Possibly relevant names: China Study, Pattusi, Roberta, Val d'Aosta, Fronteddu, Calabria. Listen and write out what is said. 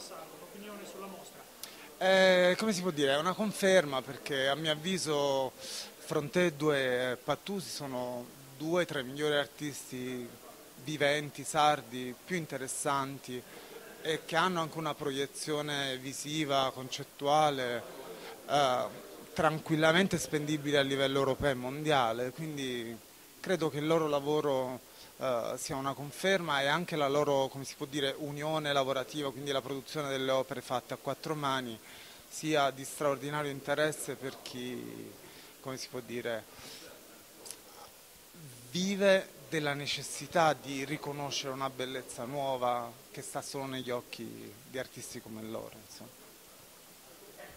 passato, un'opinione sulla mostra? Come si può dire, è una conferma, perché a mio avviso Fronteddu e Pattusi sono due tra i migliori artisti viventi, sardi, più interessanti e che hanno anche una proiezione visiva, concettuale, tranquillamente spendibile a livello europeo e mondiale, quindi credo che il loro lavoro sia una conferma, e anche la loro, come si può dire, unione lavorativa, quindi la produzione delle opere fatte a quattro mani, sia di straordinario interesse per chi, come si può dire, vive della necessità di riconoscere una bellezza nuova che sta solo negli occhi di artisti come loro, insomma.